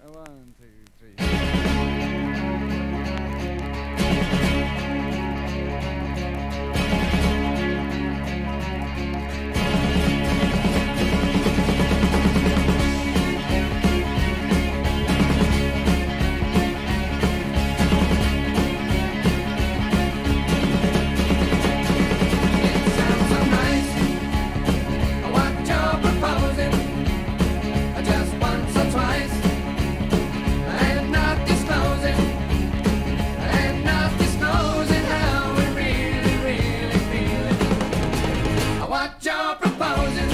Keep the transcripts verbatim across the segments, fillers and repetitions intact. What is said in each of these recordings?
A one, two, three. What you're proposing,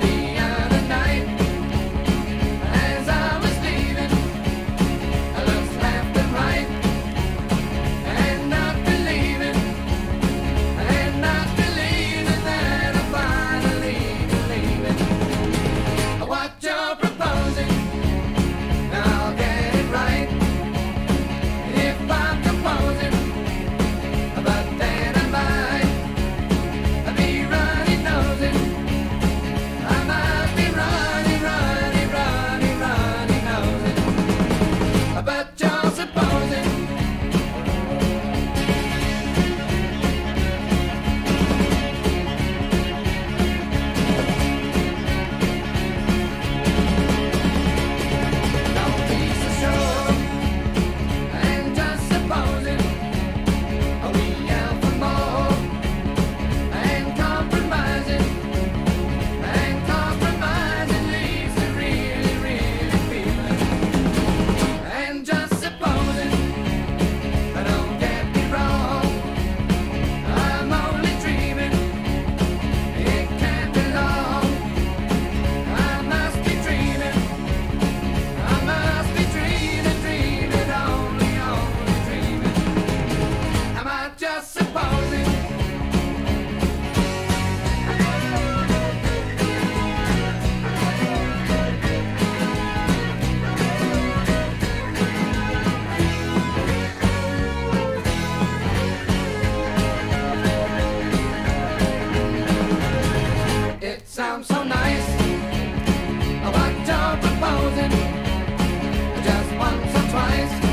the other night, as I was leaving, I looked left and right, and not believing, and not believing that I'm finally believing. What you're proposing, I'll get it right, if I'm composing, but then I might. It sounds so nice, what you're proposing, just once or twice.